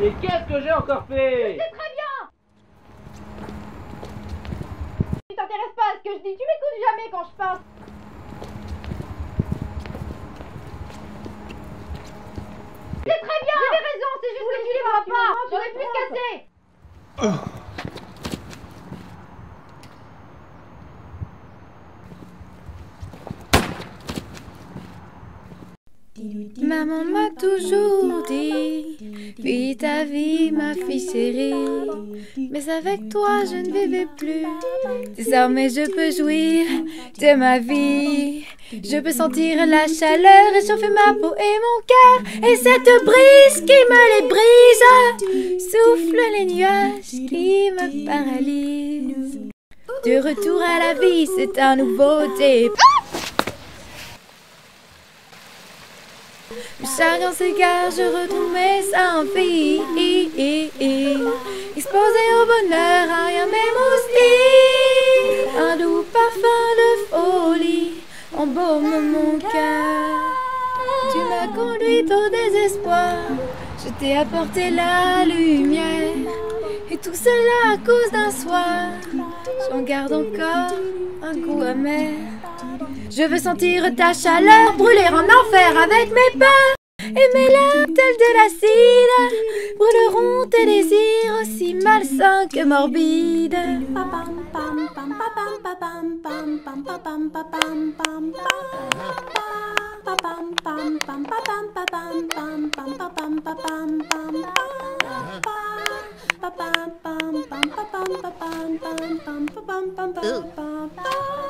Et qu'est-ce que j'ai encore fait? Je sais très bien. Tu t'intéresses pas à ce que je dis, tu m'écoutes jamais quand je parle. C'est très bien. J'avais raison, c'est juste que tu les vois pas. J'aurais pu se casser. Maman m'a toujours dit, vis ta vie ma fille chérie, mais avec toi je ne vivais plus. Désormais je peux jouir de ma vie, je peux sentir la chaleur réchauffer ma peau et mon cœur, et cette brise qui me les brise, souffle les nuages qui me paralysent. De retour à la vie, c'est un nouveau départ. Chacun s'égare, je retrouve mes envies. Exposé au bonheur, à rien même au style. Un doux parfum de folie embaume mon cœur. Tu m'as conduite au désespoir, je t'ai apporté la lumière. Et tout cela à cause d'un soir, j'en garde encore un goût amer. Je veux sentir ta chaleur brûler en enfer avec mes pas. Et mes larmes, telles de l'acide, brûleront tes désirs aussi malsains que morbides.